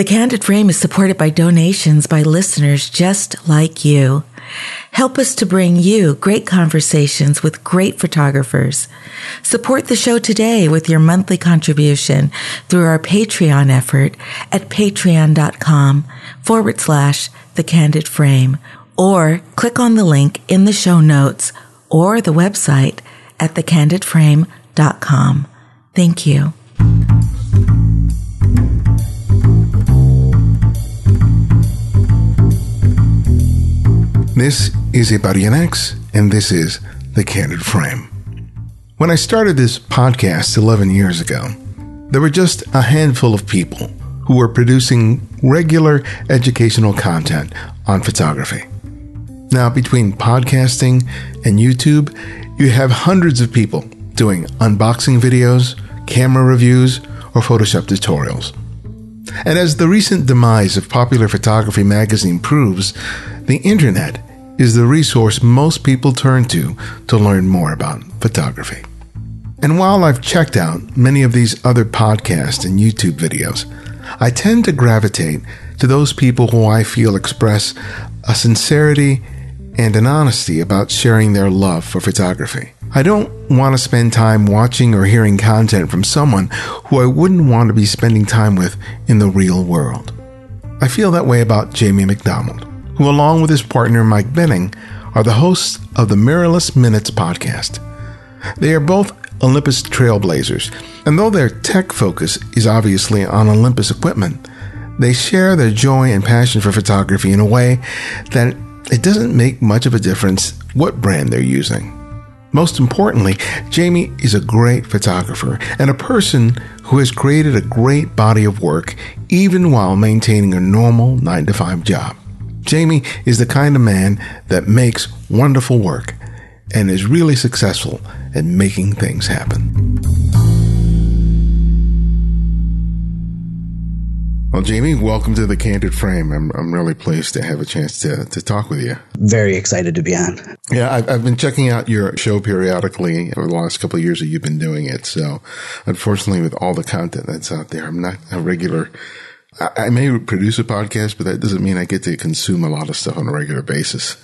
The Candid Frame is supported by donations by listeners just like you. Help us to bring you great conversations with great photographers. Support the show today with your monthly contribution through our Patreon effort at patreon.com/TheCandidFrame, or click on the link in the show notes or the website at TheCandidFrame.com. Thank you. This is Ibarionex, and this is The Candid Frame. When I started this podcast 11 years ago, there were just a handful of people who were producing regular educational content on photography. Now, between podcasting and YouTube, you have hundreds of people doing unboxing videos, camera reviews, or Photoshop tutorials. And as the recent demise of Popular Photography magazine proves, the internet is the resource most people turn to learn more about photography. And while I've checked out many of these other podcasts and YouTube videos, I tend to gravitate to those people who I feel express a sincerity and an honesty about sharing their love for photography. I don't want to spend time watching or hearing content from someone who I wouldn't want to be spending time with in the real world. I feel that way about Jamie MacDonald, who along with his partner Mike Benning are the hosts of the Mirrorless Minutes podcast. They are both Olympus trailblazers, and though their tech focus is obviously on Olympus equipment, they share their joy and passion for photography in a way that it doesn't make much of a difference what brand they're using. Most importantly, Jamie is a great photographer and a person who has created a great body of work even while maintaining a normal 9-to-5 job. Jamie is the kind of man that makes wonderful work and is really successful at making things happen. Well, Jamie, welcome to The Candid Frame. I'm really pleased to have a chance to talk with you. Very excited to be on. Yeah, I've been checking out your show periodically over the last couple of years that you've been doing it. So, unfortunately, with all the content that's out there, I'm not a regular. I may produce a podcast, but that doesn't mean I get to consume a lot of stuff on a regular basis.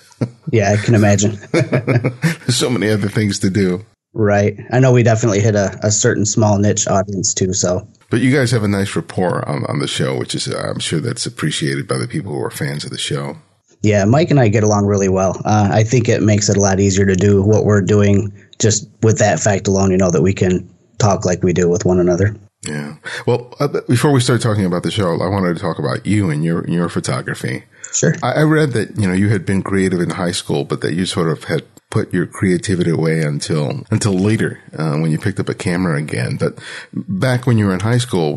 Yeah, I can imagine. There's so many other things to do. Right. I know we definitely hit a certain small niche audience too, so. But you guys have a nice rapport on the show, which is, I'm sure that's appreciated by the people who are fans of the show. Yeah, Mike and I get along really well. I think it makes it a lot easier to do what we're doing just with that fact alone, you know, that we can talk like we do with one another. Yeah. Well, before we start talking about the show, I wanted to talk about you and your photography. Sure. I read that, you know, you had been creative in high school, but that you sort of had put your creativity away until later when you picked up a camera again. But back when you were in high school,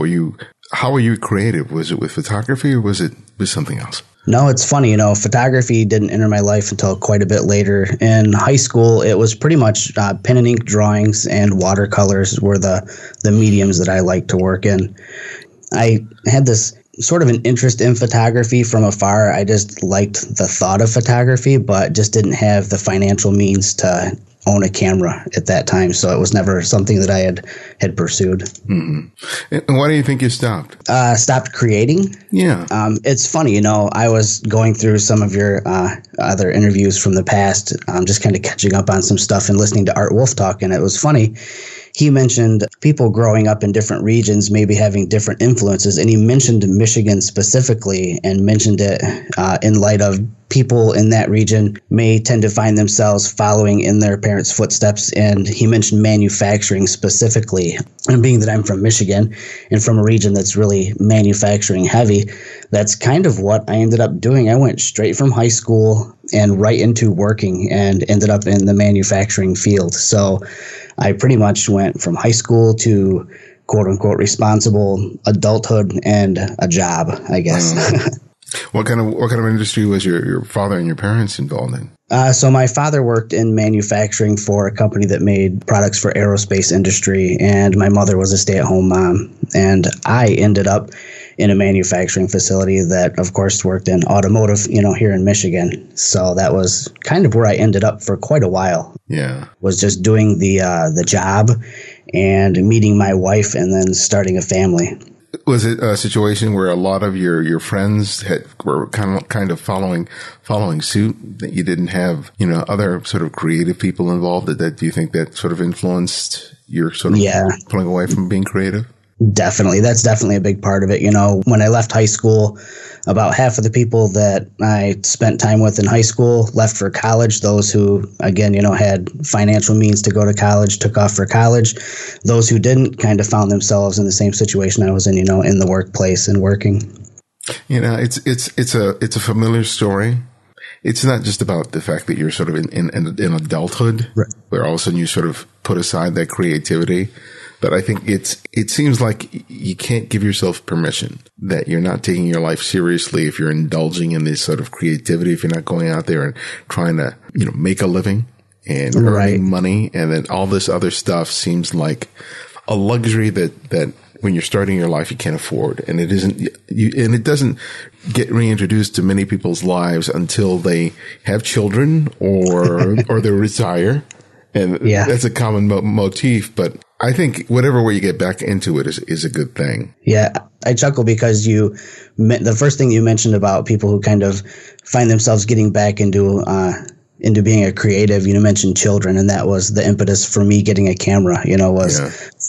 how were you creative? Was it with photography or was it something else? No, it's funny. You know, photography didn't enter my life until quite a bit later. In high school, it was pretty much pen and ink drawings and watercolors were the mediums that I liked to work in. I had this sort of an interest in photography from afar. I just liked the thought of photography, but just didn't have the financial means to own a camera at that time. So it was never something that I had pursued. Mm-hmm. And why do you think you stopped? Stopped creating? Yeah. It's funny, you know, I was going through some of your other interviews from the past, just kind of catching up on some stuff and listening to Art Wolfe talk. And it was funny. He mentioned people growing up in different regions, maybe having different influences. And he mentioned Michigan specifically and mentioned it in light of people in that region may tend to find themselves following in their parents' footsteps. And he mentioned manufacturing specifically. And being that I'm from Michigan and from a region that's really manufacturing heavy, that's kind of what I ended up doing. I went straight from high school and right into working and ended up in the manufacturing field. So I pretty much went from high school to quote unquote responsible adulthood and a job, I guess. What kind of industry was your father and your parents involved in? So my father worked in manufacturing for a company that made products for aerospace industry, and my mother was a stay-at-home mom. And I ended up in a manufacturing facility that, of course, worked in automotive, you know, here in Michigan. So that was kind of where I ended up for quite a while. Yeah, was just doing the job and meeting my wife and then starting a family. Was it a situation where a lot of your friends were kind of following suit, that you didn't have, you know, other sort of creative people involved? That do you think that sort of influenced your sort of pulling away from being creative? Definitely. That's definitely a big part of it. You know, when I left high school, about half of the people that I spent time with in high school left for college. Those who, again, you know, had financial means to go to college, took off for college. Those who didn't kind of found themselves in the same situation I was in, you know, in the workplace and working. You know, it's a familiar story. It's not just about the fact that you're sort of in adulthood, right, where all of a sudden you sort of put aside that creativity. But I think it seems like you can't give yourself permission, that you're not taking your life seriously if you're indulging in this sort of creativity, if you're not going out there and trying to, you know, make a living and earning money. And then all this other stuff seems like a luxury that when you're starting your life, you can't afford. And it isn't, and it doesn't get reintroduced to many people's lives until they have children or they retire. And that's a common motif, but I think whatever way you get back into it is a good thing. Yeah, I chuckle because the first thing you mentioned about people who kind of find themselves getting back into being a creative, you mentioned children, and that was the impetus for me getting a camera, you know, was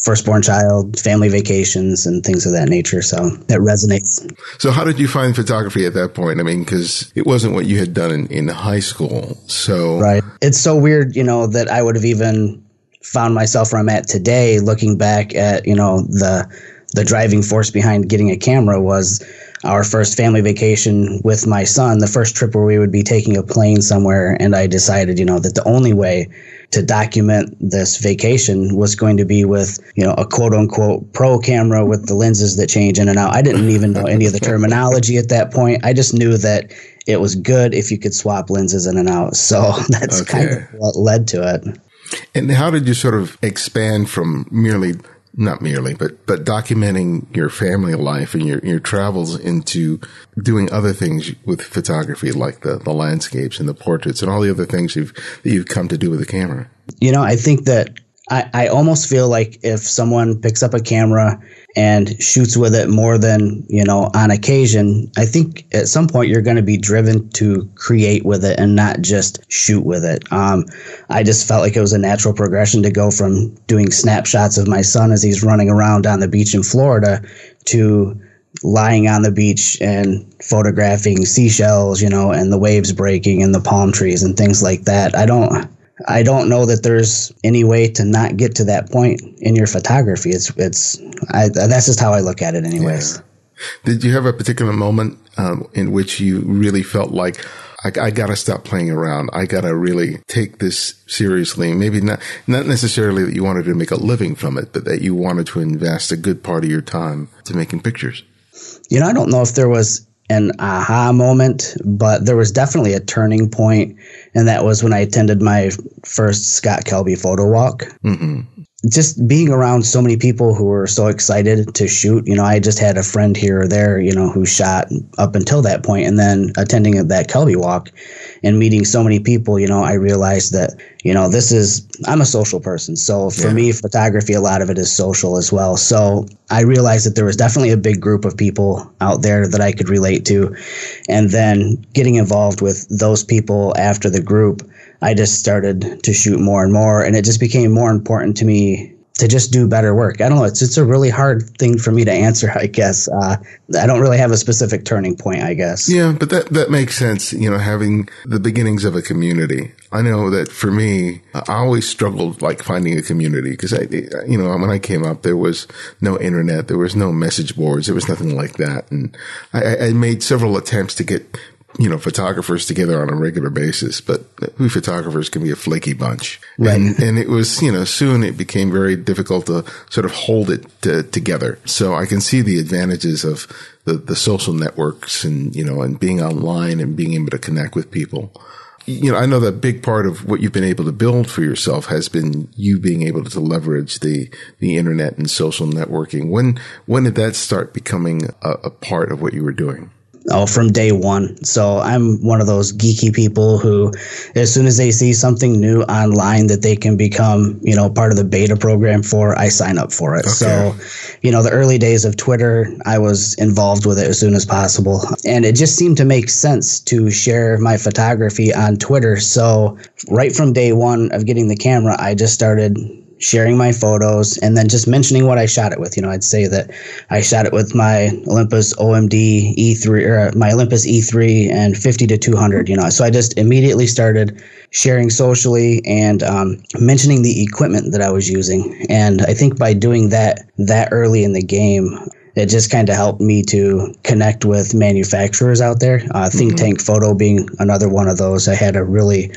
firstborn child, family vacations, and things of that nature. So that resonates. So how did you find photography at that point? I mean, because it wasn't what you had done in high school. So right. It's so weird, you know, that I would have even found myself where I'm at today, looking back at, you know, the driving force behind getting a camera was our first family vacation with my son, the first trip where we would be taking a plane somewhere. And I decided, you know, that the only way to document this vacation was going to be with, you know, a quote unquote pro camera with the lenses that change in and out. I didn't even know any of the terminology at that point. I just knew that it was good if you could swap lenses in and out. So that's kind of what led to it. And how did you sort of expand from not merely, but documenting your family life and your travels into doing other things with photography, like the landscapes and the portraits and all the other things that you've come to do with the camera? You know, I think that I almost feel like if someone picks up a camera and shoots with it more than, you know, on occasion, I think at some point you're going to be driven to create with it and not just shoot with it. I just felt like it was a natural progression to go from doing snapshots of my son as he's running around on the beach in Florida to lying on the beach and photographing seashells, you know, and the waves breaking and the palm trees and things like that. I don't know that there's any way to not get to that point in your photography. That's just how I look at it anyways. Yeah. Did you have a particular moment in which you really felt like, I got to stop playing around. I got to really take this seriously. Maybe not necessarily that you wanted to make a living from it, but that you wanted to invest a good part of your time to making pictures? You know, I don't know if there was an aha moment, but there was definitely a turning point, and that was when I attended my first Scott Kelby photo walk. Mm-hmm. Just being around so many people who were so excited to shoot, you know, I just had a friend here or there, you know, who shot up until that point, and then attending that Kelby walk and meeting so many people, you know, I realized that, you know, I'm a social person. So for me, photography, a lot of it is social as well. So I realized that there was definitely a big group of people out there that I could relate to. And then getting involved with those people after the group, I just started to shoot more and more, and it just became more important to me to just do better work. I don't know. It's a really hard thing for me to answer, I guess. I don't really have a specific turning point, I guess. Yeah, but that makes sense, you know, having the beginnings of a community. I know that for me, I always struggled like finding a community because, you know, when I came up, there was no internet. There was no message boards. There was nothing like that. And I made several attempts to get, you know, photographers together on a regular basis, but we photographers can be a flaky bunch. Right. And it was, you know, soon it became very difficult to sort of hold it together. So I can see the advantages of the social networks and, you know, and being online and being able to connect with people. You know, I know that a big part of what you've been able to build for yourself has been you being able to leverage the internet and social networking. When did that start becoming a part of what you were doing? from day one. So I'm one of those geeky people who, as soon as they see something new online that they can become, you know, part of the beta program for, I sign up for it. Okay. So, you know, the early days of Twitter, I was involved with it as soon as possible. And it just seemed to make sense to share my photography on Twitter. So right from day one of getting the camera, I just started sharing my photos and then just mentioning what I shot it with. You know, I'd say that I shot it with my Olympus OMD E3 or my Olympus E3 and 50-200, you know. So I just immediately started sharing socially and mentioning the equipment that I was using. And I think by doing that early in the game, it just kind of helped me to connect with manufacturers out there. Think Tank Photo being another one of those. I had a really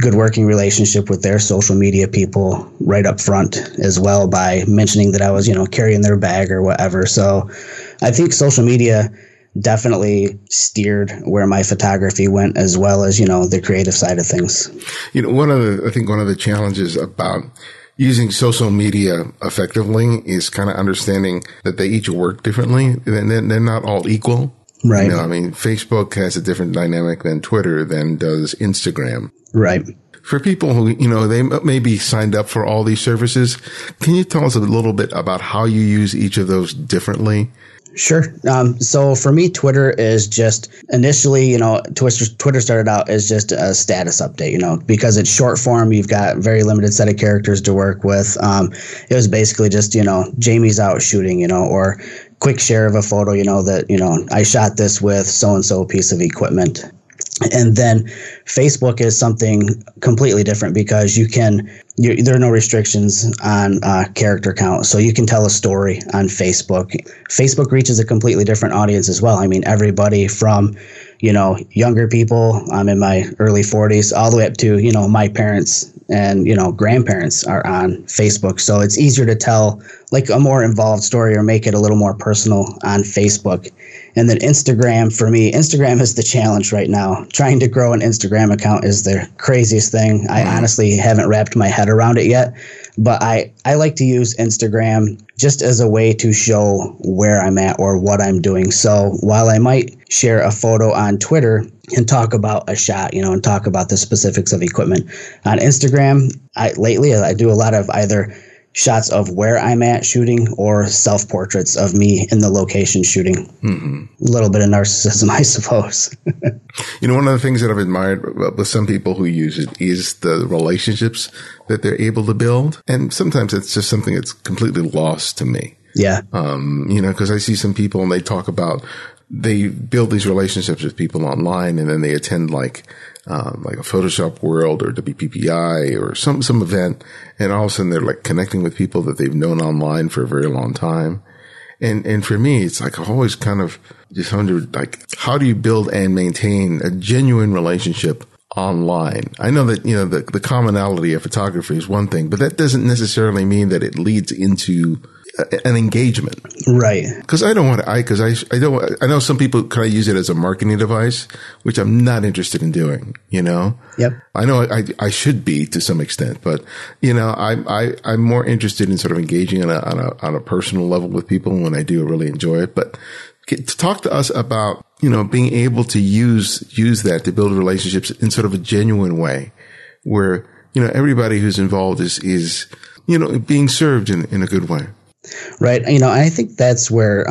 good working relationship with their social media people right up front as well by mentioning that I was, you know, carrying their bag or whatever. So I think social media definitely steered where my photography went, as well as, you know, the creative side of things. You know, I think one of the challenges about using social media effectively is kind of understanding that they each work differently and they're not all equal. Right. You know, I mean, Facebook has a different dynamic than Twitter than does Instagram. Right. For people who, you know, they may be signed up for all these services, can you tell us a little bit about how you use each of those differently? Sure. So for me, Twitter is just initially, you know, Twitter started out as just a status update, you know, because it's short form. You've got very limited set of characters to work with. It was basically just, you know, Jamie's out shooting, you know, or quick share of a photo, you know, that, you know, I shot this with so-and-so piece of equipment. And then Facebook is something completely different because there are no restrictions on character count. So you can tell a story on Facebook. Facebook reaches a completely different audience as well. I mean, everybody from, you know, younger people, I'm in my early 40s, all the way up to, you know, my parents and, you know, grandparents are on Facebook. So it's easier to tell like a more involved story or make it a little more personal on Facebook. And then Instagram, for me, Instagram is the challenge right now. Trying to grow an Instagram account is the craziest thing. I honestly haven't wrapped my head around it yet, but I like to use Instagram just as a way to show where I'm at or what I'm doing. So while I might share a photo on Twitter and talk about a shot, you know, and talk about the specifics of equipment, on Instagram, I do a lot of either shots of where I'm at shooting or self-portraits of me in the location shooting. A little bit of narcissism, I suppose. You know, one of the things that I've admired with some people who use it is the relationships that they're able to build. And sometimes it's just something that's completely lost to me. Yeah. You know, because I see some people and they talk about, they build these relationships with people online and then they attend like a Photoshop World or WPPI or some event, and all of a sudden they're like connecting with people that they've known online for a very long time. And for me, it's like I've always kind of just wondered, like, how do you build and maintain a genuine relationship online? I know that, you know, the commonality of photography is one thing, but that doesn't necessarily mean that it leads into an engagement. Right. Because I know some people kind of use it as a marketing device, which I'm not interested in doing, you know? Yep. I know I should be to some extent, but, you know, I'm more interested in sort of engaging on a personal level with people when I do really enjoy it. But talk to us about, you know, being able to use that to build relationships in sort of a genuine way where, you know, everybody who's involved is, you know, being served in a good way. Right. You know, I think that's where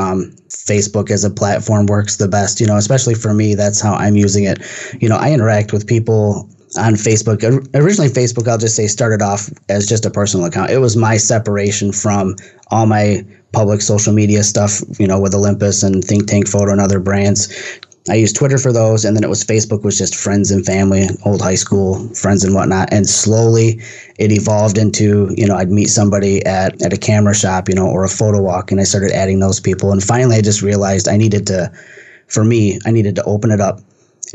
Facebook as a platform works the best, you know, especially for me. That's how I'm using it. You know, I interact with people on Facebook. Originally, Facebook, I'll just say, started off as just a personal account. It was my separation from all my public social media stuff, you know, with Olympus and Think Tank Photo and other brands. I used Twitter for those, and then it was Facebook was just friends and family, old high school friends and whatnot. And slowly it evolved into, you know, I'd meet somebody at a camera shop, you know, or a photo walk, and I started adding those people. And finally I just realized I needed to open it up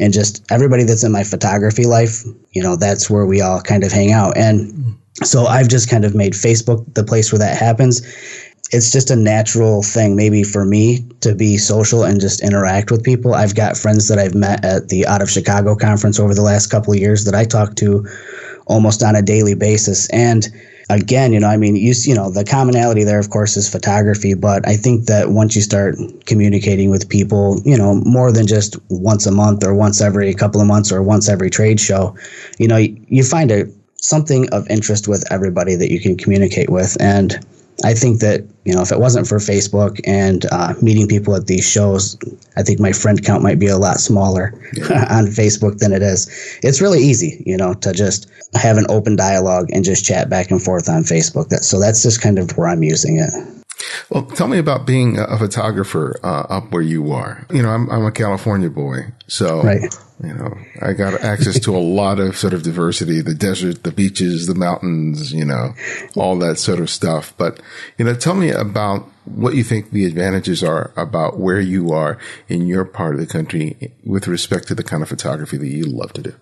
and just everybody that's in my photography life, you know, that's where we all kind of hang out. And so I've just kind of made Facebook the place where that happens. It's just a natural thing, maybe for me, to be social and just interact with people. I've got friends that I've met at the Out of Chicago conference over the last couple of years that I talk to almost on a daily basis. And again, you know, I mean, the commonality there, of course, is photography. But I think that once you start communicating with people, you know, more than just once a month or once every couple of months or once every trade show, you know, you find something of interest with everybody that you can communicate with. And I think that, you know, if it wasn't for Facebook and meeting people at these shows, I think my friend count might be a lot smaller on Facebook than it is. It's really easy, you know, to just have an open dialogue and just chat back and forth on Facebook. So that's just kind of where I'm using it. Well, tell me about being a photographer up where you are. You know, I'm a California boy, so, right. You know, I got access to a lot of sort of diversity, the desert, the beaches, the mountains, you know, all that sort of stuff. But, you know, tell me about what you think the advantages are about where you are in your part of the country with respect to the kind of photography that you love to do.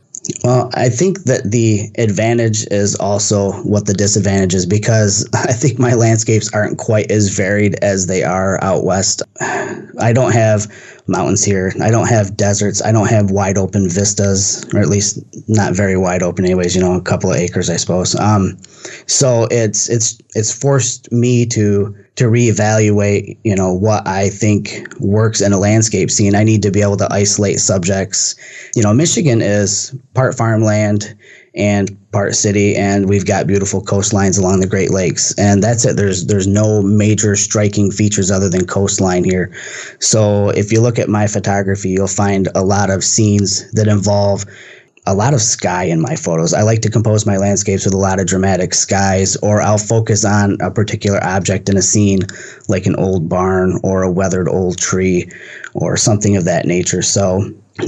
Well, I think that the advantage is also what the disadvantage is, because I think my landscapes aren't quite as varied as they are out west. I don't have mountains here. I don't have deserts. I don't have wide open vistas, or at least not very wide open anyways, you know, a couple of acres, I suppose. So it's forced me to reevaluate, you know, what I think works in a landscape scene. I need to be able to isolate subjects. You know, Michigan is part farmland and part city, and we've got beautiful coastlines along the Great Lakes, and that's it. There's no major striking features other than coastline here. So if you look at my photography, you'll find a lot of scenes that involve a lot of sky in my photos. I like to compose my landscapes with a lot of dramatic skies, or I'll focus on a particular object in a scene, like an old barn or a weathered old tree or something of that nature. So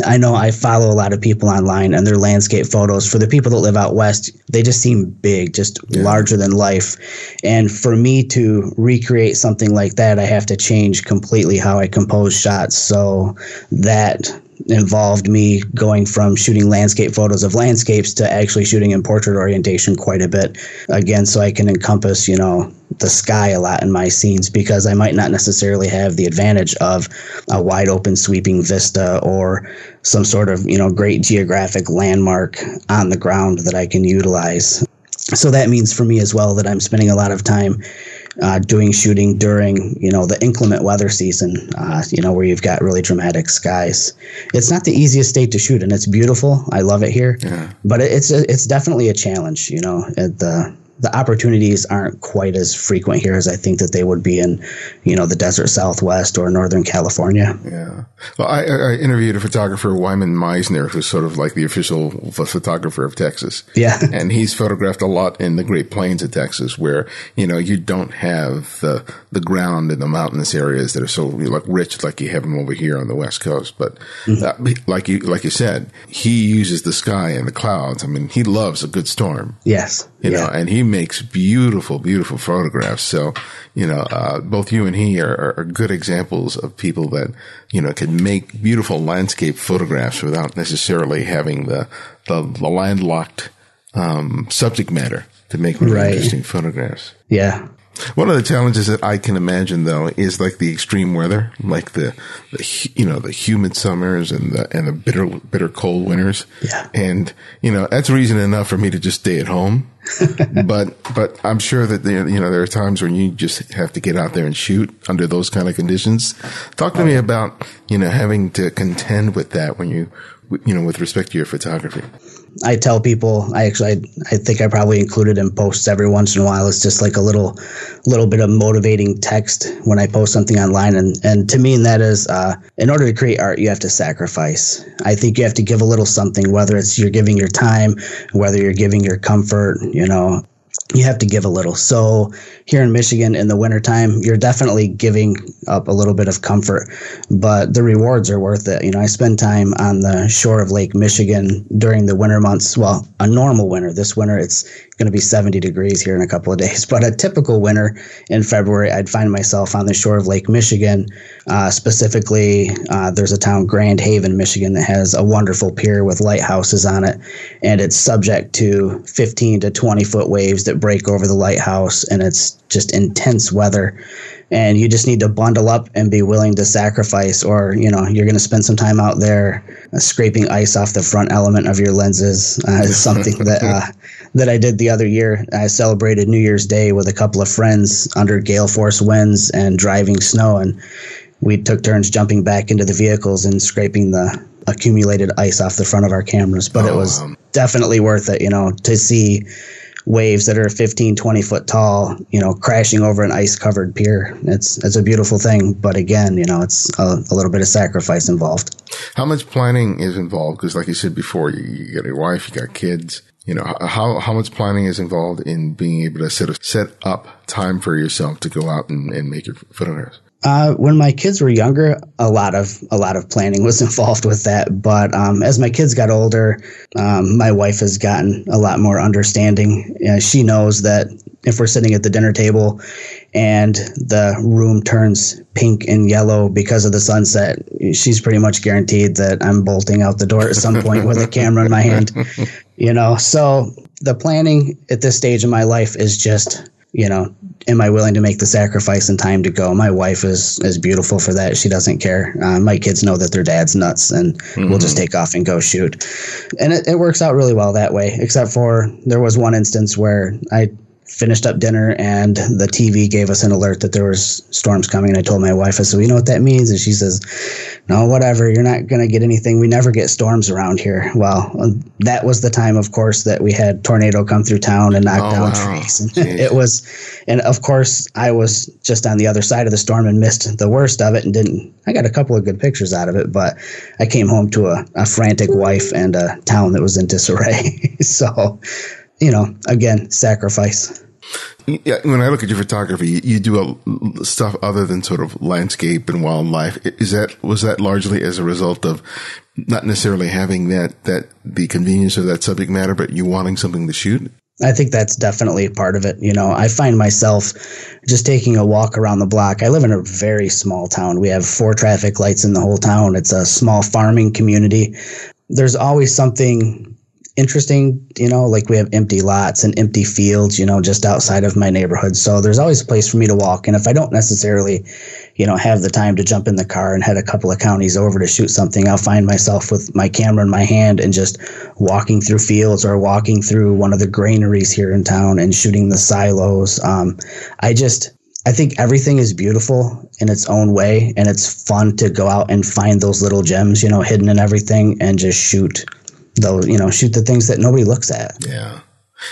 I know I follow a lot of people online, and their landscape photos, for the people that live out west, they just seem big, larger than life. And for me to recreate something like that, I have to change completely how I compose shots. So that involved me going from shooting landscape photos of landscapes to actually shooting in portrait orientation quite a bit. Again, so I can encompass, you know, the sky a lot in my scenes, because I might not necessarily have the advantage of a wide open sweeping vista or some sort of, you know, great geographic landmark on the ground that I can utilize. So that means for me as well that I'm spending a lot of time doing shooting during, you know, the inclement weather season, you know, where you've got really dramatic skies. It's not the easiest state to shoot, and it's beautiful. I love it here, but it's definitely a challenge. You know, the opportunities aren't quite as frequent here as I think that they would be in, you know, the desert Southwest or Northern California. Yeah. Well, I interviewed a photographer, Wyman Meisner, who's sort of like the official photographer of Texas. Yeah. And he's photographed a lot in the Great Plains of Texas, where, you know, you don't have the ground and the mountainous areas that are so like rich, like you have them over here on the West Coast. But like you said, he uses the sky and the clouds. I mean, he loves a good storm. Yes. You know, and he makes beautiful, beautiful photographs. So, you know, both you and he are good examples of people that, you know, can make beautiful landscape photographs without necessarily having the landlocked subject matter to make really interesting photographs. Yeah. One of the challenges that I can imagine, though, is like the extreme weather, like the humid summers and the bitter cold winters. Yeah. And, you know, that's reason enough for me to just stay at home. but I'm sure that there are times when you just have to get out there and shoot under those kind of conditions. Talk to me about, you know, having to contend with that when you know, with respect to your photography. I tell people, I think I probably include it in posts every once in a while. It's just like a little bit of motivating text when I post something online. And to me, that is, in order to create art, you have to sacrifice. I think you have to give a little something, whether it's you're giving your time, whether you're giving your comfort, you know. You have to give a little. So here in Michigan in the wintertime, you're definitely giving up a little bit of comfort, but the rewards are worth it. You know, I spend time on the shore of Lake Michigan during the winter months. Well, a normal winter. This winter, it's going to be 70 degrees here in a couple of days, but a typical winter in February, I'd find myself on the shore of Lake Michigan. Specifically, there's a town, Grand Haven, Michigan, that has a wonderful pier with lighthouses on it, and it's subject to 15 to 20 foot waves that break over the lighthouse, and it's just intense weather. and you just need to bundle up and be willing to sacrifice, or, you know, you're going to spend some time out there scraping ice off the front element of your lenses. It's something that that I did the other year. I celebrated New Year's Day with a couple of friends under gale force winds and driving snow, and we took turns jumping back into the vehicles and scraping the accumulated ice off the front of our cameras. But it was definitely worth it, you know, to see waves that are 15, 20 foot tall, you know, crashing over an ice covered pier. It's a beautiful thing. But again, you know, it's a little bit of sacrifice involved. How much planning is involved? Because like you said before, you got your wife, you got kids. You know, how much planning is involved in being able to set up time for yourself to go out and make your photographs? When my kids were younger, a lot of planning was involved with that. But as my kids got older, my wife has gotten a lot more understanding. She knows that if we're sitting at the dinner table and the room turns pink and yellow because of the sunset, she's pretty much guaranteed that I'm bolting out the door at some point with a camera in my hand. You know, so the planning at this stage of my life is just, you know, am I willing to make the sacrifice and time to go? My wife is beautiful for that. She doesn't care. My kids know that their dad's nuts, and we'll just take off and go shoot. And it works out really well that way, except for there was one instance where I finished up dinner and the TV gave us an alert that there was storms coming. And I told my wife, I said, you know what that means? And she says, no, whatever. You're not going to get anything. We never get storms around here. Well, that was the time, of course, that we had tornado come through town and knock down trees. It was, and of course I was just on the other side of the storm and missed the worst of it and didn't, I got a couple of good pictures out of it, but I came home to a frantic wife and a town that was in disarray. So, you know, again, sacrifice. Yeah, when I look at your photography, you do stuff other than sort of landscape and wildlife. Was that largely as a result of not necessarily having that the convenience of that subject matter, but you wanting something to shoot? I think that's definitely part of it. You know, I find myself just taking a walk around the block. I live in a very small town. We have 4 traffic lights in the whole town. It's a small farming community. There's always something interesting, you know, like we have empty lots and empty fields, you know, just outside of my neighborhood. So there's always a place for me to walk. And if I don't necessarily, you know, have the time to jump in the car and head a couple of counties over to shoot something, I'll find myself with my camera in my hand and just walking through fields or walking through one of the granaries here in town and shooting the silos. I think everything is beautiful in its own way, and it's fun to go out and find those little gems, you know, hidden in everything, and just shoot. They'll, you know, shoot the things that nobody looks at. Yeah.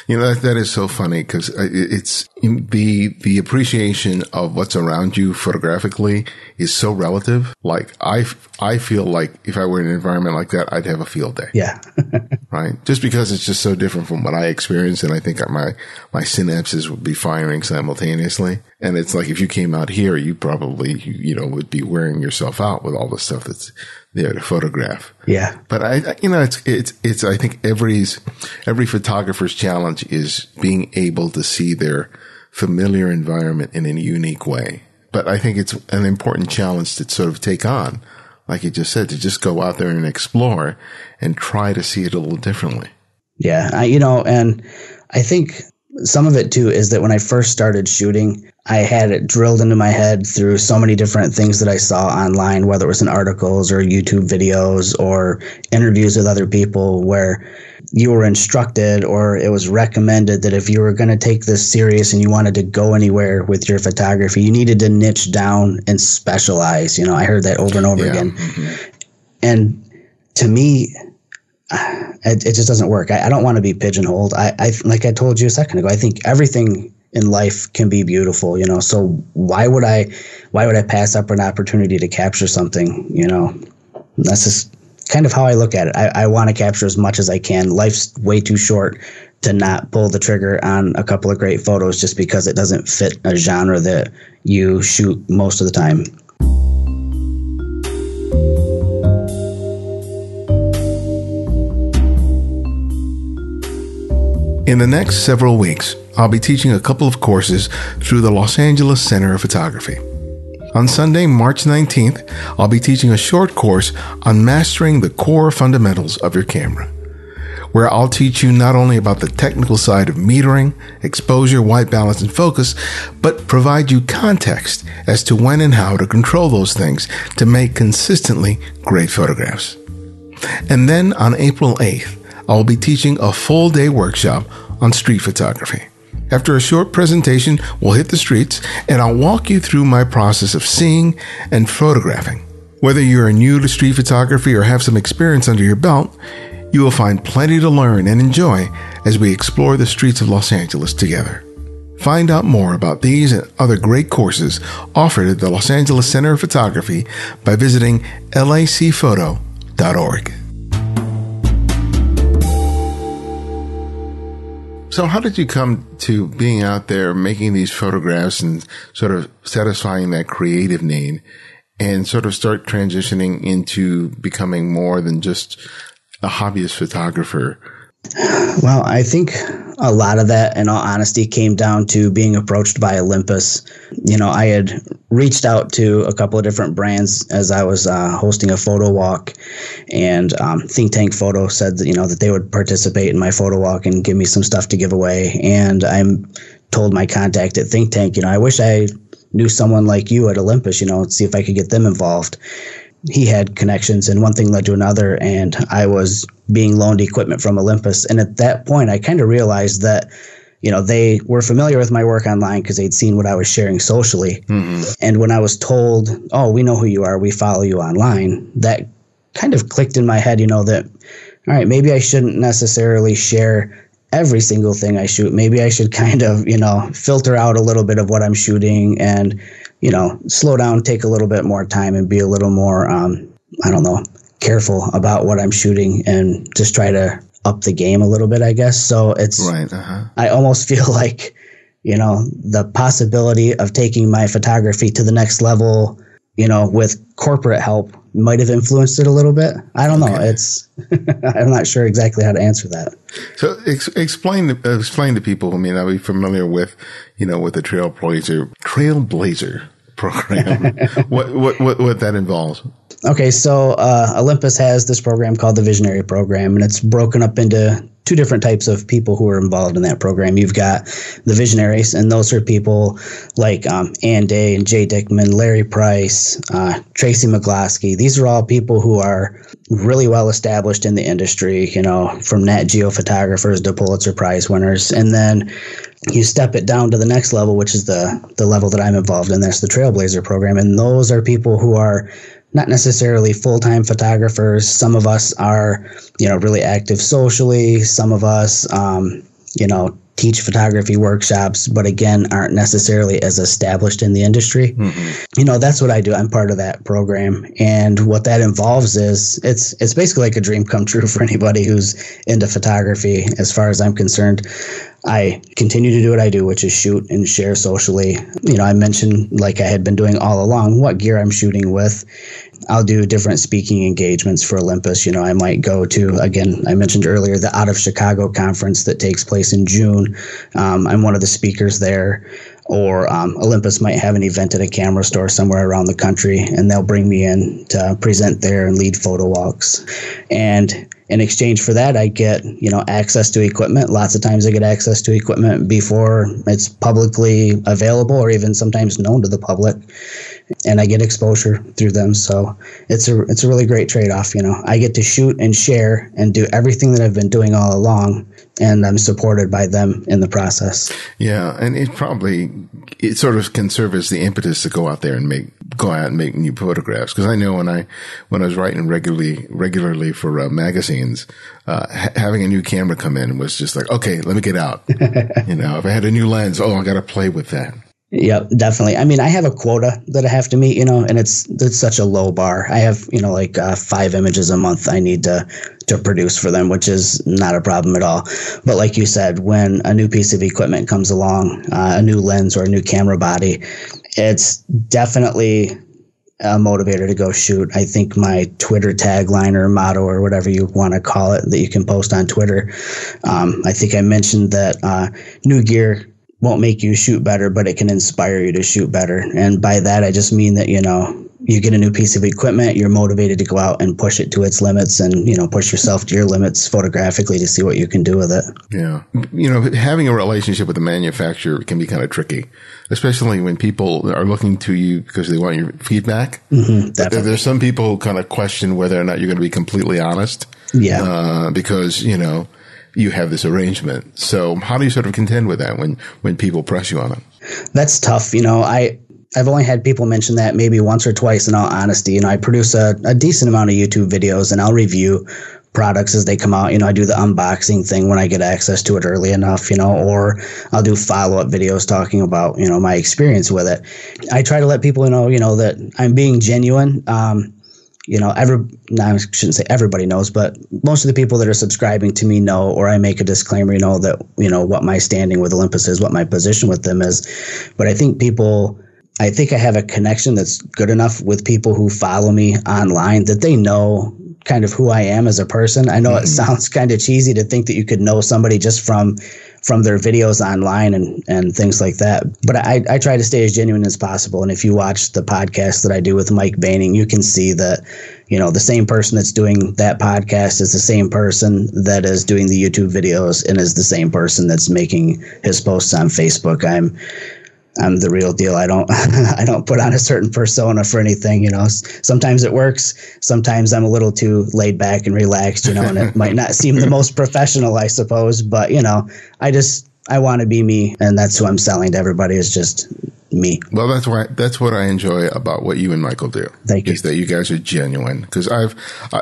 You know, that is so funny, because it's the appreciation of what's around you photographically is so relative. Like I feel like if I were in an environment like that, I'd have a field day. Yeah. Right. Just because it's just so different from what I experienced. And I think my synapses would be firing simultaneously. And it's like, if you came out here, you probably, you know, would be wearing yourself out with all the stuff that's there to photograph. Yeah. But I, you know, it's I think every photographer's challenge is being able to see their familiar environment in a unique way. But I think it's an important challenge to sort of take on, like you just said, to just go out there and explore and try to see it a little differently. Yeah. And I think some of it too is that when I first started shooting, I had it drilled into my head through so many different things that I saw online, whether it was in articles or YouTube videos or interviews with other people, where you were instructed or it was recommended that if you were going to take this serious and you wanted to go anywhere with your photography, you needed to niche down and specialize. You know, I heard that over and over again. Mm-hmm. And to me, it just doesn't work. I don't want to be pigeonholed. I like I told you a second ago, I think everything in life can be beautiful, you know, so why would I pass up an opportunity to capture something? You know, that's just kind of how I look at it. I want to capture as much as I can. Life's way too short to not pull the trigger on a couple of great photos just because it doesn't fit a genre that you shoot most of the time. In the next several weeks, I'll be teaching a couple of courses through the Los Angeles Center of Photography. On Sunday, March 19th, I'll be teaching a short course on mastering the core fundamentals of your camera. where I'll teach you not only about the technical side of metering, exposure, white balance, and focus, but provide you context as to when and how to control those things to make consistently great photographs. And then on April 8th, I'll be teaching a full-day workshop on street photography. After a short presentation, we'll hit the streets, and I'll walk you through my process of seeing and photographing. Whether you're new to street photography or have some experience under your belt, you will find plenty to learn and enjoy as we explore the streets of Los Angeles together. Find out more about these and other great courses offered at the Los Angeles Center of Photography by visiting lacphoto.org. So how did you come to being out there making these photographs and sort of satisfying that creative need and sort of start transitioning into becoming more than just a hobbyist photographer? Well, I think a lot of that, in all honesty, came down to being approached by Olympus. You know, I had reached out to a couple of different brands as I was hosting a photo walk, and Think Tank Photo said that, you know, that they would participate in my photo walk and give me some stuff to give away. And I told my contact at Think Tank, you know, I wish I knew someone like you at Olympus, you know, and see if I could get them involved. He had connections, and one thing led to another, and I was being loaned equipment from Olympus. And at that point, I kind of realized that, you know, they were familiar with my work online because they'd seen what I was sharing socially. Mm-hmm. And when I was told, oh, we know who you are, we follow you online, that kind of clicked in my head, you know, that, all right, maybe I shouldn't necessarily share every single thing I shoot. Maybe I should kind of, you know, filter out a little bit of what I'm shooting and, you know, slow down, take a little bit more time and be a little more, I don't know, careful about what I'm shooting and just try to up the game a little bit, I guess. So it's, right, I almost feel like, you know, the possibility of taking my photography to the next level, you know, with corporate help might have influenced it a little bit. I don't know. It's I'm not sure exactly how to answer that. So explain to people who may not be familiar with, you know, with the Trailblazer program, what that involves. Okay, so Olympus has this program called the Visionary Program, and it's broken up into two different types of people who are involved in that program. You've got the visionaries, and those are people like Anne Day and Jay Dickman, Larry Price, Tracy McGlasky. These are all people who are really well established in the industry, you know, from Nat Geo photographers to Pulitzer Prize winners. And then you step it down to the next level, which is the level that I'm involved in. That's the Trailblazer Program. And those are people who are not necessarily full-time photographers. Some of us are, you know, really active socially. Some of us, you know, teach photography workshops, but again, aren't necessarily as established in the industry. Mm-hmm. You know, that's what I do. I'm part of that program. And what that involves is it's basically like a dream come true for anybody who's into photography. As far as I'm concerned, I continue to do what I do, which is shoot and share socially. You know, I mentioned, like I had been doing all along, what gear I'm shooting with. I'll do different speaking engagements for Olympus. You know, I might go to, again, I mentioned earlier, the Out of Chicago conference that takes place in June. I'm one of the speakers there. Or Olympus might have an event at a camera store somewhere around the country, and they'll bring me in to present there and lead photo walks. And in exchange for that, I get, you know, access to equipment. Lots of times I get access to equipment before it's publicly available or even sometimes known to the public. And I get exposure through them. So it's a really great trade-off. You know, I get to shoot and share and do everything that I've been doing all along, and I'm supported by them in the process. Yeah. And it sort of can serve as the impetus to go out there and go out and make new photographs. Cause I know when I was writing regularly for magazines, having a new camera come in was just like, okay, let me get out. You know, if I had a new lens, I got to play with that. Yep, definitely. I mean, I have a quota that I have to meet, you know, and it's such a low bar. I have, you know, like 5 images a month I need to produce for them, which is not a problem at all. But like you said, when a new piece of equipment comes along, a new lens or a new camera body, it's definitely a motivator to go shoot. I think my Twitter tagline or motto or whatever you want to call it that you can post on Twitter, I think I mentioned that new gear won't make you shoot better, but it can inspire you to shoot better. And by that, I just mean that, you know, you get a new piece of equipment, you're motivated to go out and push it to its limits and, you know, push yourself to your limits photographically to see what you can do with it. Yeah. You know, having a relationship with the manufacturer can be kind of tricky, especially when people are looking to you because they want your feedback. Mm-hmm, there's some people who kind of question whether or not you're going to be completely honest. Yeah. Because, you know, you have this arrangement. So how do you sort of contend with that when people press you on it? That's tough. You know, I've only had people mention that maybe once or twice in all honesty. You know, I produce a decent amount of YouTube videos and I'll review products as they come out. You know, I do the unboxing thing when I get access to it early enough, you know, or I'll do follow-up videos talking about, you know, my experience with it. I try to let people know, you know, that I'm being genuine. You know, I shouldn't say everybody knows, but most of the people that are subscribing to me know, or I make a disclaimer, you know, that, you know, what my standing with Olympus is, what my position with them is. But I think I have a connection that's good enough with people who follow me online that they know kind of who I am as a person. I know it sounds kind of cheesy to think that you could know somebody just from their videos online and things like that. But I try to stay as genuine as possible. And if you watch the podcast that I do with Mike Benning, you can see that, you know, the same person that's doing that podcast is the same person that is doing the YouTube videos and is the same person that's making his posts on Facebook. I'm the real deal. I don't put on a certain persona for anything, you know. Sometimes it works. Sometimes I'm a little too laid back and relaxed, you know, and it might not seem the most professional, I suppose. But, you know, I want to be me, and that's who I'm selling to everybody is just me. Well, that's what I enjoy about what you and Michael do. Thank you. Is that you guys are genuine. Because I've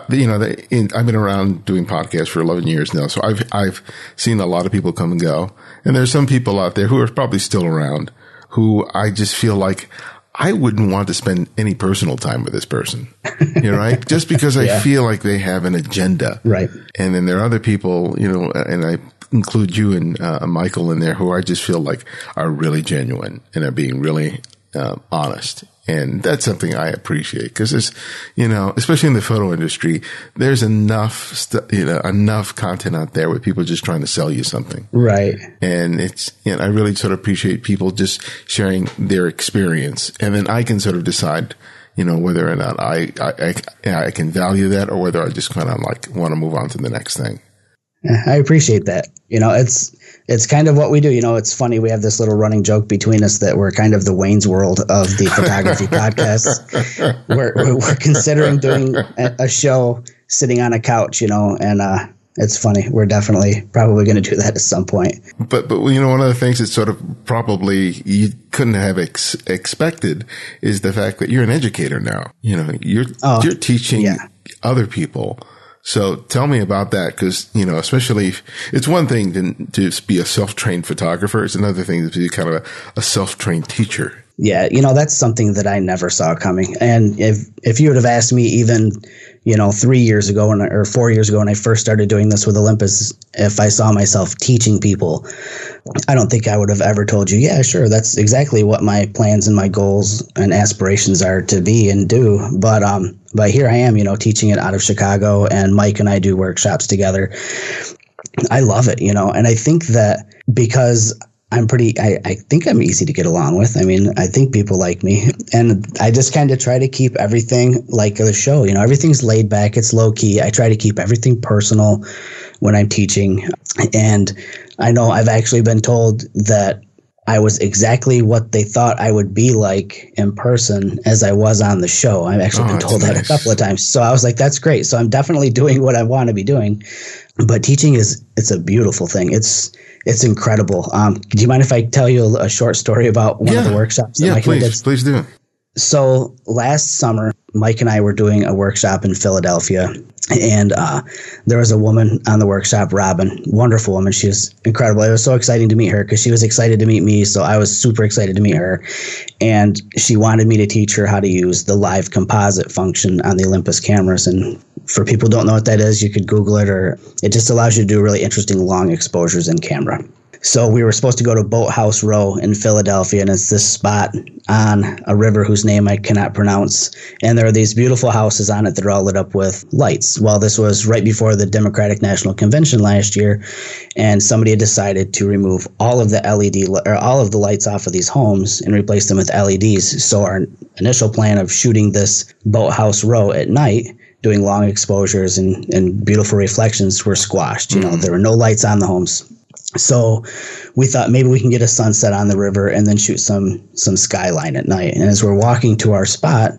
been around doing podcasts for 11 years now, so I've seen a lot of people come and go. And there's some people out there who are probably still around who I just feel like I wouldn't want to spend any personal time with this person, you know, right? Just because I feel like they have an agenda. Right. And then there are other people, you know, and I include you and Michael in there who I just feel like are really genuine and are being really honest. And that's something I appreciate because there's, you know, especially in the photo industry, there's enough content out there with people just trying to sell you something. Right. And I really sort of appreciate people just sharing their experience. And then I can sort of decide, you know, whether or not I can value that or whether I just kind of like want to move on to the next thing. I appreciate that. You know, it's kind of what we do. You know, it's funny. We have this little running joke between us that we're kind of the Wayne's World of the photography podcasts. We're considering doing a show sitting on a couch, you know, and it's funny. We're definitely probably going to do that at some point. But you know, one of the things that sort of probably you couldn't have expected is the fact that you're an educator now. You know, you're teaching other people. So tell me about that because, you know, especially if it's one thing to be a self-trained photographer. It's another thing to be kind of a self-trained teacher. Yeah. You know, that's something that I never saw coming. And if you would have asked me even, you know, 3 years ago or 4 years ago when I first started doing this with Olympus, if I saw myself teaching people, I don't think I would have ever told you, yeah, sure, that's exactly what my plans and my goals and aspirations are to be and do. But here I am, you know, teaching it out of Chicago, and Mike and I do workshops together. I love it, you know, and I think that because I think I'm easy to get along with. I mean, I think people like me, and I just kind of try to keep everything like the show, you know, everything's laid back. It's low key. I try to keep everything personal when I'm teaching. And I know I've actually been told that I was exactly what they thought I would be like in person as I was on the show. I've actually been told that a couple of times. So I was like, that's great. So I'm definitely doing what I want to be doing. But teaching it's a beautiful thing. It's incredible. Do you mind if I tell you a short story about one of the workshops? Yeah, please do. So last summer, Mike and I were doing a workshop in Philadelphia, and there was a woman on the workshop, Robin, wonderful woman. She was incredible. It was so exciting to meet her because she was excited to meet me, so I was super excited to meet her. And she wanted me to teach her how to use the live composite function on the Olympus cameras. And for people who don't know what that is, you could Google it, or it just allows you to do really interesting long exposures in camera. So we were supposed to go to Boathouse Row in Philadelphia, and it's this spot on a river whose name I cannot pronounce. And there are these beautiful houses on it that are all lit up with lights. Well, this was right before the Democratic National Convention last year, and somebody had decided to remove all of the LED or all of the lights off of these homes and replace them with LEDs. So our initial plan of shooting this Boathouse Row at night, doing long exposures and beautiful reflections, were squashed. You know, there were no lights on the homes. So we thought maybe we can get a sunset on the river and then shoot some skyline at night. And as we're walking to our spot,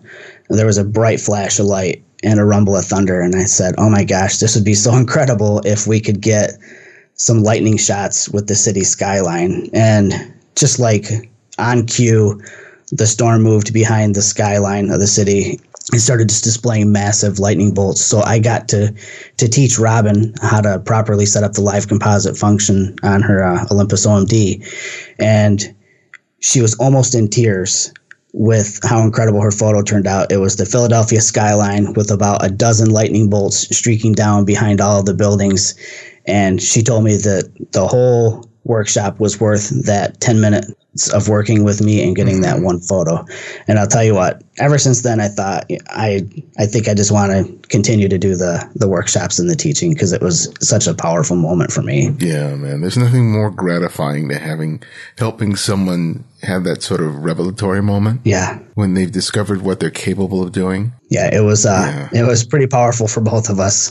there was a bright flash of light and a rumble of thunder. And I said, oh my gosh, this would be so incredible if we could get some lightning shots with the city skyline. And just like on cue, the storm moved behind the skyline of the city and started just displaying massive lightning bolts. So I got to teach Robin how to properly set up the live composite function on her Olympus OMD. And she was almost in tears with how incredible her photo turned out. It was the Philadelphia skyline with about a dozen lightning bolts streaking down behind all of the buildings. And she told me that the whole workshop was worth that 10 minutes of working with me and getting that one photo. And I'll tell you what, ever since then, I thought, I think I just want to continue to do the workshops and the teaching, because it was such a powerful moment for me. Yeah, man. There's nothing more gratifying than helping someone have that sort of revelatory moment. Yeah. When they've discovered what they're capable of doing. Yeah, it was It was pretty powerful for both of us.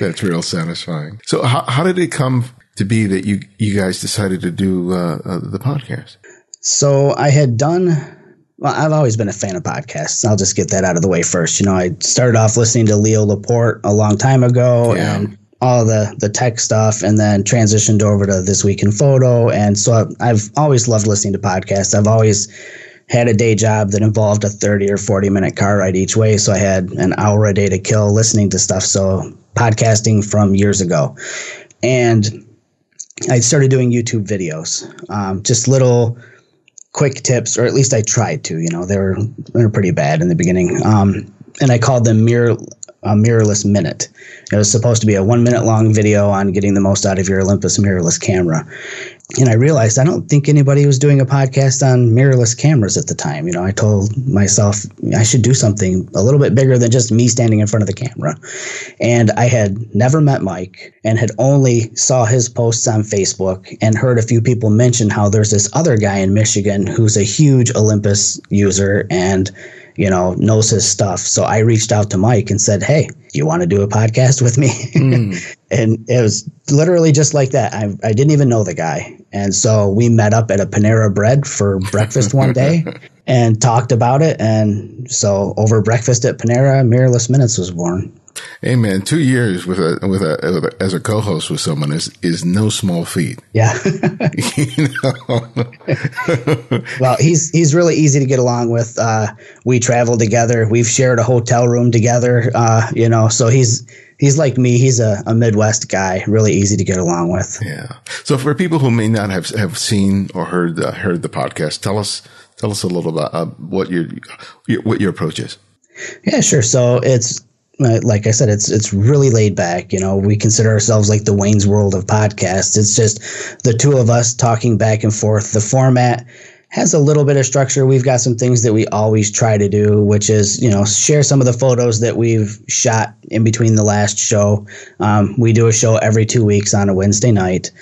That's real satisfying. So how did it come to be that you guys decided to do the podcast? So I had I've always been a fan of podcasts. I'll just get that out of the way first. You know, I started off listening to Leo Laporte a long time ago and all the tech stuff, and then transitioned over to This Week in Photo. And so I've always loved listening to podcasts. I've always had a day job that involved a 30 or 40 minute car ride each way. So I had an hour a day to kill listening to stuff. So podcasting from years ago. And I started doing YouTube videos, just little quick tips, or at least I tried to. You know, they were pretty bad in the beginning, and I called them Mirrorless Minute. It was supposed to be a 1 minute long video on getting the most out of your Olympus mirrorless camera. And I realized I don't think anybody was doing a podcast on mirrorless cameras at the time. You know, I told myself I should do something a little bit bigger than just me standing in front of the camera. And I had never met Mike and had only saw his posts on Facebook and heard a few people mention how there's this other guy in Michigan who's a huge Olympus user and, you know, knows his stuff. So I reached out to Mike and said, hey, you want to do a podcast with me? And it was literally just like that. I didn't even know the guy. And so we met up at a Panera Bread for breakfast one day and talked about it. And so over breakfast at Panera, Mirrorless Minutes was born. Hey, man, 2 years with a as a co-host with someone is no small feat. Yeah. You know? Well, he's really easy to get along with. We travel together. We've shared a hotel room together. You know, so he's like me. He's a Midwest guy, really easy to get along with. Yeah. So for people who may not have seen or heard the podcast, tell us a little about what your approach is. Yeah, sure. So it's, like I said, it's really laid back. You know, we consider ourselves like the Wayne's World of podcasts. It's just the two of us talking back and forth. The format has a little bit of structure. We've got some things that we always try to do, which is, you know, share some of the photos that we've shot in between the last show. We do a show every 2 weeks on a Wednesday night.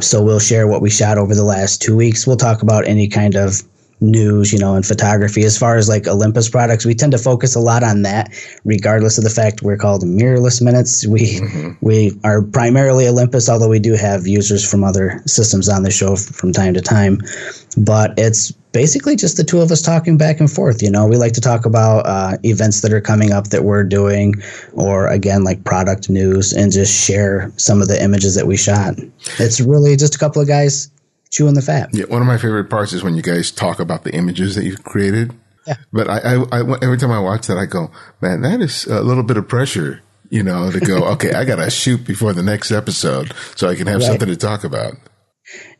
So we'll share what we shot over the last 2 weeks. We'll talk about any kind of news, you know, and photography. As far as like Olympus products, we tend to focus a lot on that, regardless of the fact we're called Mirrorless Minutes. We are primarily Olympus, although we do have users from other systems on the show from time to time. But it's basically just the two of us talking back and forth. You know, we like to talk about events that are coming up that we're doing, or again, like product news, and just share some of the images that we shot. It's really just a couple of guys chewing the fat. Yeah, one of my favorite parts is when you guys talk about the images that you've created. Yeah. But I every time I watch that, I go, man, that is a little bit of pressure, you know, to go, okay, I got to shoot before the next episode so I can have something to talk about.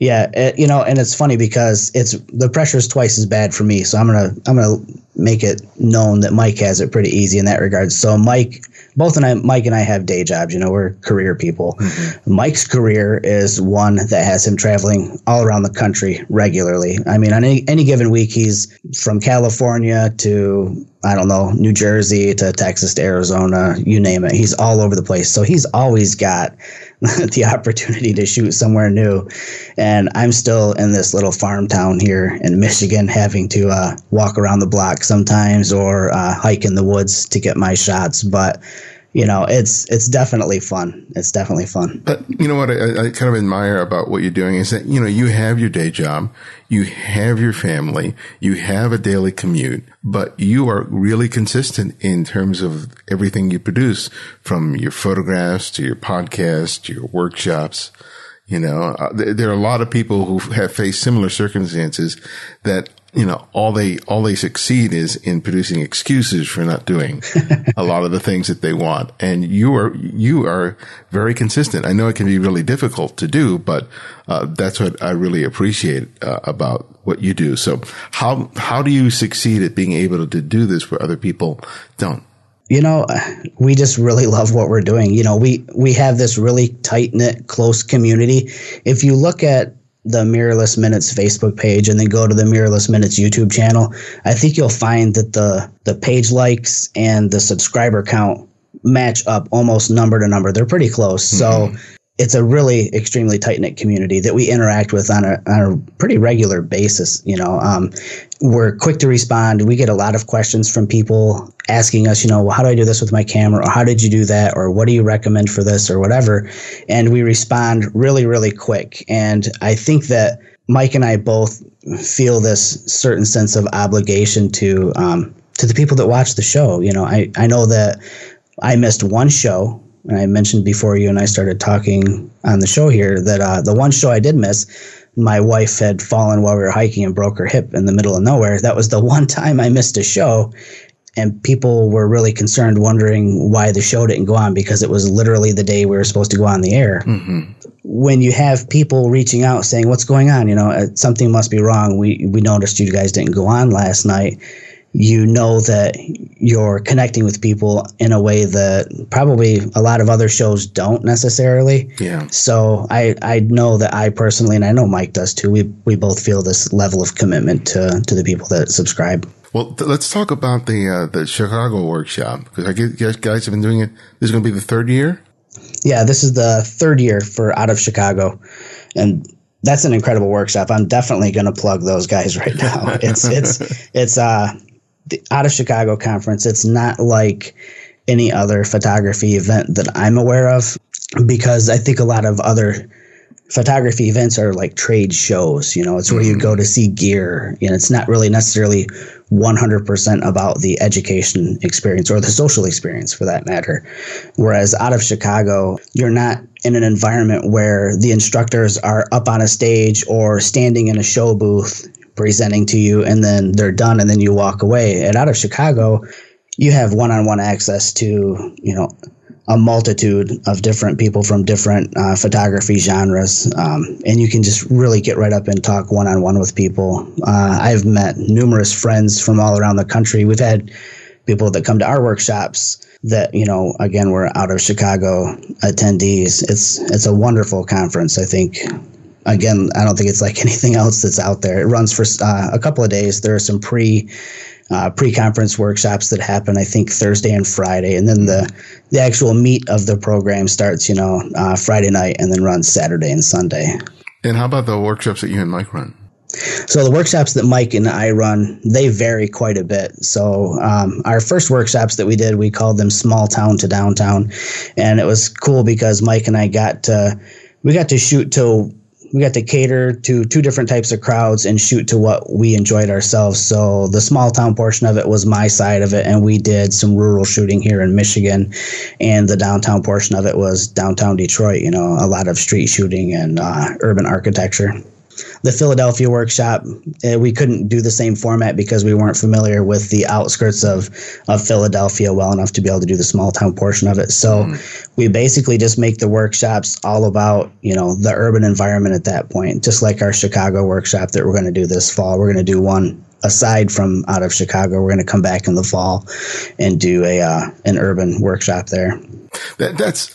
Yeah, you know, and it's funny because the pressure is twice as bad for me. So I'm gonna make it known that Mike has it pretty easy in that regard. So Mike and I have day jobs. You know, we're career people. Mm-hmm. Mike's career is one that has him traveling all around the country regularly. I mean, on any given week, he's from California to, I don't know, New Jersey to Texas to Arizona, you name it. He's all over the place. So he's always got the opportunity to shoot somewhere new. And I'm still in this little farm town here in Michigan, having to walk around the block sometimes or hike in the woods to get my shots. But, you know, it's definitely fun. It's definitely fun. But you know what I kind of admire about what you're doing is that, you know, you have your day job, you have your family, you have a daily commute, but you are really consistent in terms of everything you produce, from your photographs to your podcast to your workshops. You know, there are a lot of people who have faced similar circumstances that, you know, all they succeed is in producing excuses for not doing a lot of the things that they want. And you are very consistent. I know it can be really difficult to do, but that's what I really appreciate about what you do. So how do you succeed at being able to do this where other people don't? You know, we just really love what we're doing. You know, we have this really tight-knit, close community. If you look at the Mirrorless Minutes Facebook page and then go to the Mirrorless Minutes YouTube channel, I think you'll find that the page likes and the subscriber count match up almost number to number. They're pretty close. Mm-hmm. So it's a really extremely tight-knit community that we interact with on a pretty regular basis. You know, we're quick to respond. We get a lot of questions from people asking us, you know, well, how do I do this with my camera? Or how did you do that? Or what do you recommend for this or whatever? And we respond really, really quick. And I think that Mike and I both feel this certain sense of obligation to the people that watch the show. You know, I know that I missed one show. And I mentioned before you and I started talking on the show here that the one show I did miss, my wife had fallen while we were hiking and broke her hip in the middle of nowhere. That was the one time I missed a show. And people were really concerned, wondering why the show didn't go on, because it was literally the day we were supposed to go on the air. Mm-hmm. When you have people reaching out saying, what's going on? You know, something must be wrong. We noticed you guys didn't go on last night. You know that you're connecting with people in a way that probably a lot of other shows don't necessarily. Yeah. So I know that I personally, and I know Mike does too, we both feel this level of commitment to the people that subscribe. Well, let's talk about the Chicago workshop, because I guess guys have been doing it. This is going to be the third year? Yeah, this is the third year for Out of Chicago. And that's an incredible workshop. I'm definitely going to plug those guys right now. It's the Out of Chicago conference. It's not like any other photography event that I'm aware of, because I think a lot of other photography events are like trade shows. You know, it's where you go to see gear, and it's not really necessarily 100% about the education experience or the social experience for that matter. Whereas Out of Chicago, you're not in an environment where the instructors are up on a stage or standing in a show booth presenting to you, and then they're done, and then you walk away. And Out of Chicago, you have one-on-one access to, you know, a multitude of different people from different photography genres, and you can just really get right up and talk one-on-one with people. I've met numerous friends from all around the country. We've had people that come to our workshops that, you know, again, were Out of Chicago attendees. It's a wonderful conference, I think. Again, I don't think it's like anything else that's out there. It runs for a couple of days. There are some pre-conference workshops that happen, I think, Thursday and Friday. And then the actual meat of the program starts, you know, Friday night and then runs Saturday and Sunday. And how about the workshops that you and Mike run? So the workshops that Mike and I run, they vary quite a bit. So our first workshops that we did, we called them Small Town to Downtown. And it was cool because Mike and I we got to cater to two different types of crowds and shoot to what we enjoyed ourselves. So the small town portion of it was my side of it, and we did some rural shooting here in Michigan. And the downtown portion of it was downtown Detroit, you know, a lot of street shooting and urban architecture. The Philadelphia workshop, we couldn't do the same format because we weren't familiar with the outskirts of Philadelphia well enough to be able to do the small town portion of it. So we basically just make the workshops all about, you know, the urban environment at that point, just like our Chicago workshop that we're going to do this fall. We're going to do one aside from Out of Chicago. We're going to come back in the fall and do a an urban workshop there.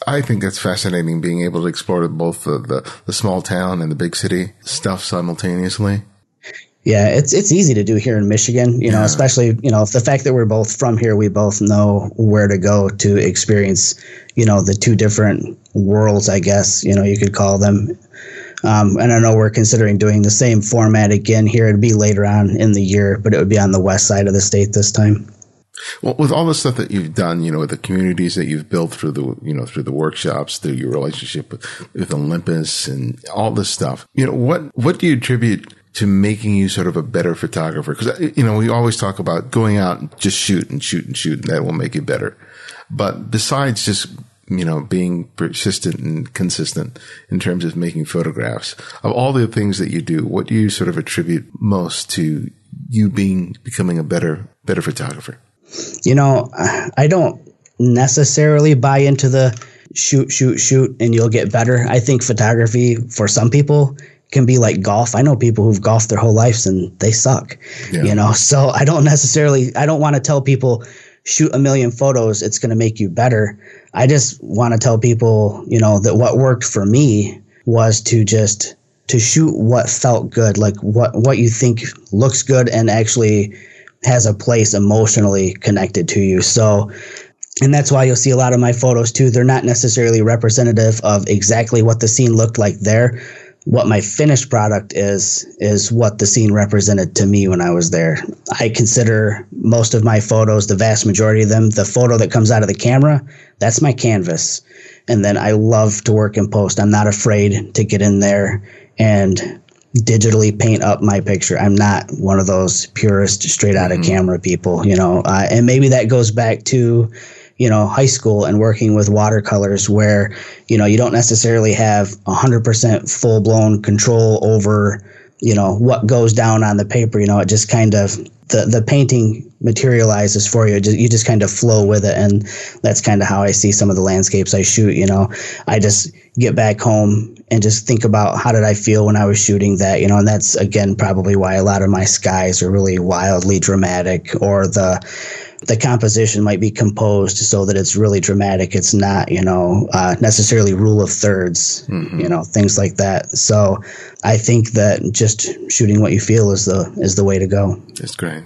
I think that's fascinating, being able to explore both the small town and the big city stuff simultaneously. Yeah, it's easy to do here in Michigan, you know, especially, you know, the fact that we're both from here, we both know where to go to experience, you know, the two different worlds, I guess, you know, you could call them. And I know we're considering doing the same format again here. It'd be later on in the year, but it would be on the west side of the state this time. Well, with all the stuff that you've done, you know, with the communities that you've built through the, you know, through the workshops, through your relationship with Olympus and all this stuff, you know, what do you attribute to making you sort of a better photographer? Because, you know, we always talk about going out and just shoot and shoot and shoot, and that will make you better. But besides just, you know, being persistent and consistent in terms of making photographs, of all the things that you do, what do you sort of attribute most to you becoming a better photographer? You know, I don't necessarily buy into the shoot and you'll get better. I think photography for some people can be like golf. I know people who've golfed their whole lives and they suck, you know, so I don't want to tell people shoot a million photos, it's going to make you better. I just want to tell people, you know, that what worked for me was to shoot what felt good, like what you think looks good and actually has a place emotionally connected to you. So, and that's why you'll see a lot of my photos too. They're not necessarily representative of exactly what the scene looked like there. What my finished product is what the scene represented to me when I was there. I consider most of my photos, the vast majority of them, the photo that comes out of the camera, that's my canvas. And then I love to work in post. I'm not afraid to get in there and digitally paint up my picture. I'm not one of those purist straight out of camera people, you know, and maybe that goes back to, you know, high school and working with watercolors where, you know, you don't necessarily have 100% full blown control over, you know, what goes down on the paper. You know, it just kind of, the painting materializes for you. You just kind of flow with it. And that's kind of how I see some of the landscapes I shoot. You know, I just get back home and just think about how did I feel when I was shooting that, you know, and that's again, probably why a lot of my skies are really wildly dramatic, or the composition might be composed so that it's really dramatic. It's not, you know, necessarily rule of thirds, you know, things like that. So I think that just shooting what you feel is the way to go. That's great.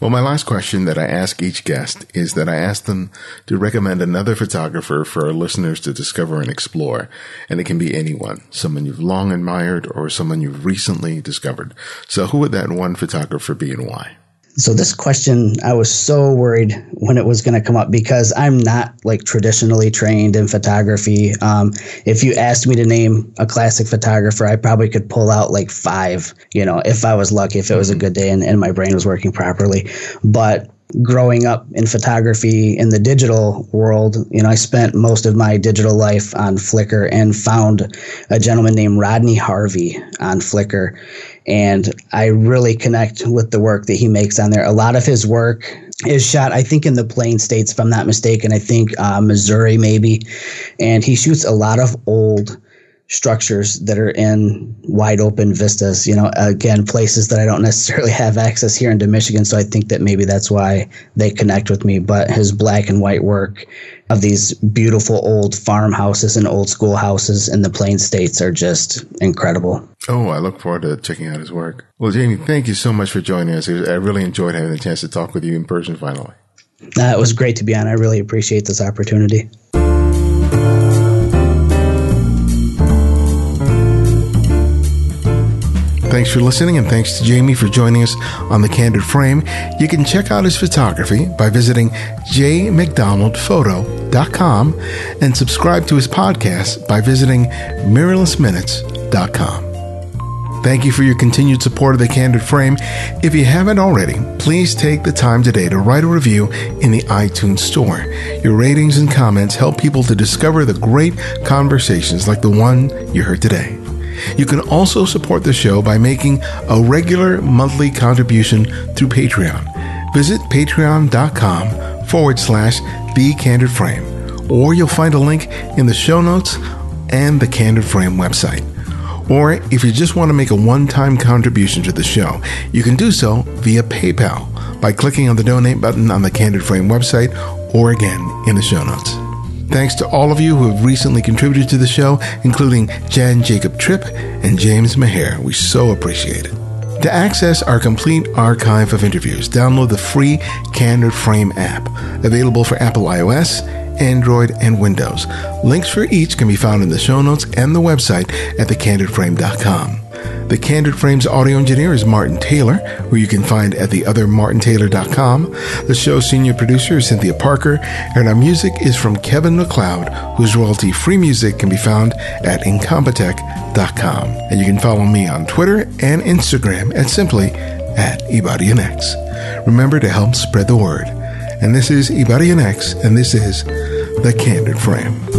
Well, my last question that I ask each guest is that I ask them to recommend another photographer for our listeners to discover and explore. And it can be anyone, someone you've long admired or someone you've recently discovered. So who would that one photographer be and why? So this question, I was so worried when it was going to come up because I'm not like traditionally trained in photography. If you asked me to name a classic photographer, I probably could pull out like five, you know, if I was lucky, if it was a good day and my brain was working properly. But growing up in photography in the digital world, you know, I spent most of my digital life on Flickr and found a gentleman named Rodney Harvey on Flickr. And I really connect with the work that he makes on there. A lot of his work is shot, I think, in the Plain States, if I'm not mistaken. I think Missouri, maybe. And he shoots a lot of old structures that are in wide open vistas, you know, again, places that I don't necessarily have access here into Michigan. So I think that maybe that's why they connect with me. But his black and white work of these beautiful old farmhouses and old schoolhouses in the Plain States are just incredible. Oh, I look forward to checking out his work. Well, Jamie, thank you so much for joining us. I really enjoyed having the chance to talk with you in person finally. It was great to be on. I really appreciate this opportunity. Thanks for listening, and thanks to Jamie for joining us on The Candid Frame. You can check out his photography by visiting jmacdonaldphoto.com and subscribe to his podcast by visiting mirrorlessminutes.com. Thank you for your continued support of The Candid Frame. If you haven't already, please take the time today to write a review in the iTunes store. Your ratings and comments help people to discover the great conversations like the one you heard today. You can also support the show by making a regular monthly contribution through Patreon. Visit patreon.com/TheCandidFrame, or you'll find a link in the show notes and the Candid Frame website. Or if you just want to make a one-time contribution to the show, you can do so via PayPal by clicking on the donate button on the Candid Frame website, or again in the show notes. Thanks to all of you who have recently contributed to the show, including Jan Jacob Tripp and James Maher. We so appreciate it. To access our complete archive of interviews, download the free Candid Frame app, available for Apple iOS, Android, and Windows. Links for each can be found in the show notes and the website at TheCandidFrame.com. The Candid Frame's audio engineer is Martin Taylor, who you can find at theothermartintaylor.com. The show's senior producer is Cynthia Parker, and our music is from Kevin MacLeod, whose royalty-free music can be found at incompetech.com. And you can follow me on Twitter and Instagram at simply at Ibarionex. Remember to help spread the word. And this is Ibarionex, and this is The Candid Frame.